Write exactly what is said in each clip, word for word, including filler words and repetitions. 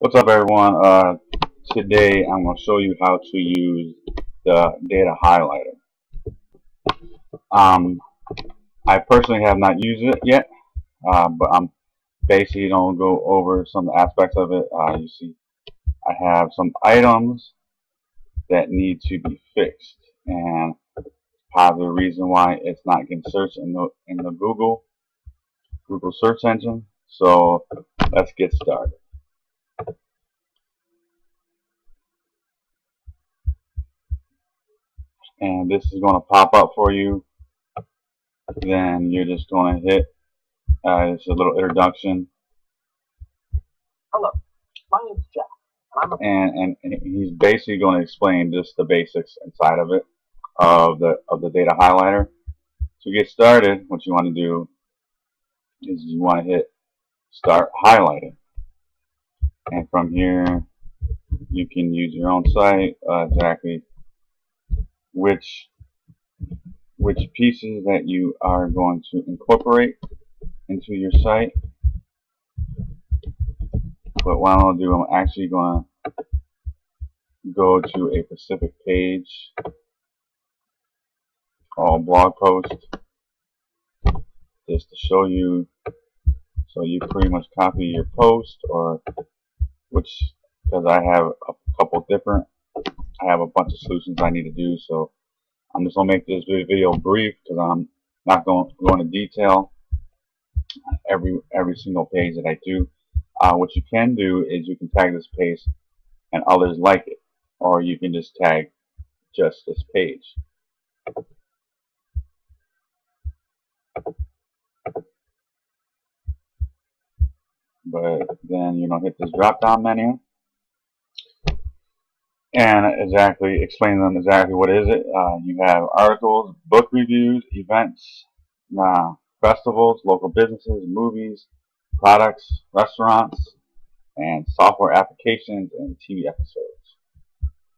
What's up, everyone? Uh, today I'm going to show you how to use the data highlighter. Um, I personally have not used it yet, uh, but I'm basically going to go over some aspects of it. Uh, you see, I have some items that need to be fixed, and part of the reason why it's not getting searched in the in the Google Google search engine. So let's get started. And this is going to pop up for you. Then you're just going to hit uh, it's a little introduction. Hello, my name's Jack, and, I'm and, and and he's basically going to explain just the basics inside of it of the of the data highlighter. To get started, what you want to do is you want to hit Start Highlighting, and from here you can use your own site uh, exactly. Which which pieces that you are going to incorporate into your site. But what I'll do, I'm actually going to go to a specific page called blog post just to show you. So you pretty much copy your post, or which because I have a couple different. I have a bunch of solutions I need to do, so I'm just going to make this video brief because I'm not going to go into detail every every single page that I do. Uh, what you can do is you can tag this page and others like it, or you can just tag just this page. But then you know, hit this drop down menu and exactly explain them exactly what is it. Uh, you have articles, book reviews, events, uh, festivals, local businesses, movies, products, restaurants, and software applications and T V episodes.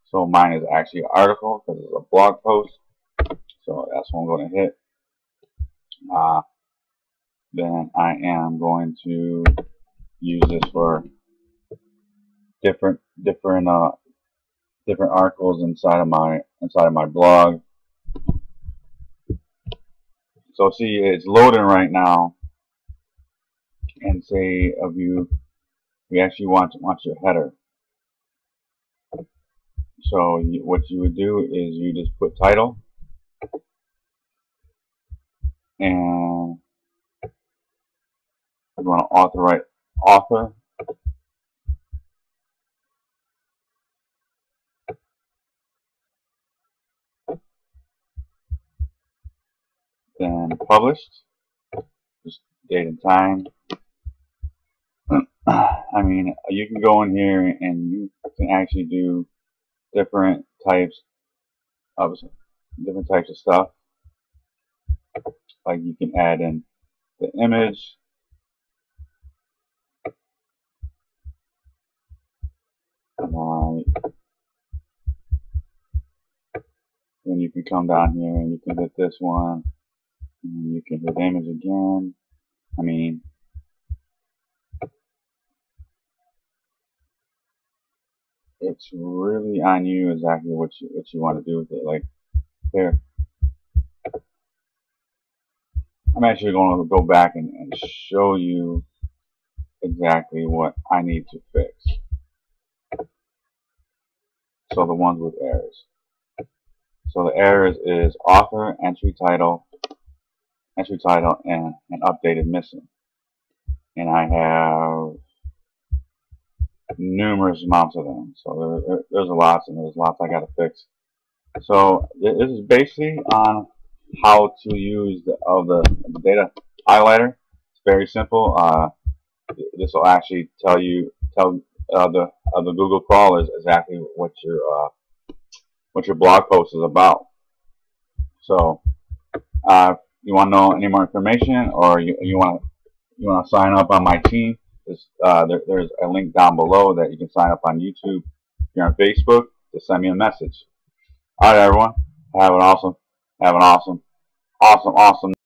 So mine is actually an article because it's a blog post. So that's what I'm going to hit. Uh, then I am going to use this for different different uh different articles inside of my inside of my blog. So see, it's loading right now, and say of you we actually want want your header. So you, what you would do is you just put title, and you want to author right author. Then published, just date and time. I mean, you can go in here and you can actually do different types of different types of stuff. Like you can add in the image, then you can come down here and you can hit this one. And you can hit image again. I mean, it's really on you exactly what you what you want to do with it. Like here, I'm actually going to go back and, and show you exactly what I need to fix. So the ones with errors. So the errors is author, entry title. Entry title and an updated missing, and I have numerous amounts of them. So there, there, there's a lot, and there's lots I got to fix. So this is basically on how to use the, of the, the data highlighter. It's very simple. Uh, this will actually tell you tell uh, the uh, the Google crawlers exactly what your uh, what your blog post is about. So. Uh, You want to know any more information, or you you want to you want to sign up on my team? Just, uh, there, there's a link down below that you can sign up on YouTube. If you're on Facebook, just send me a message. All right, everyone, have an awesome, have an awesome, awesome, awesome.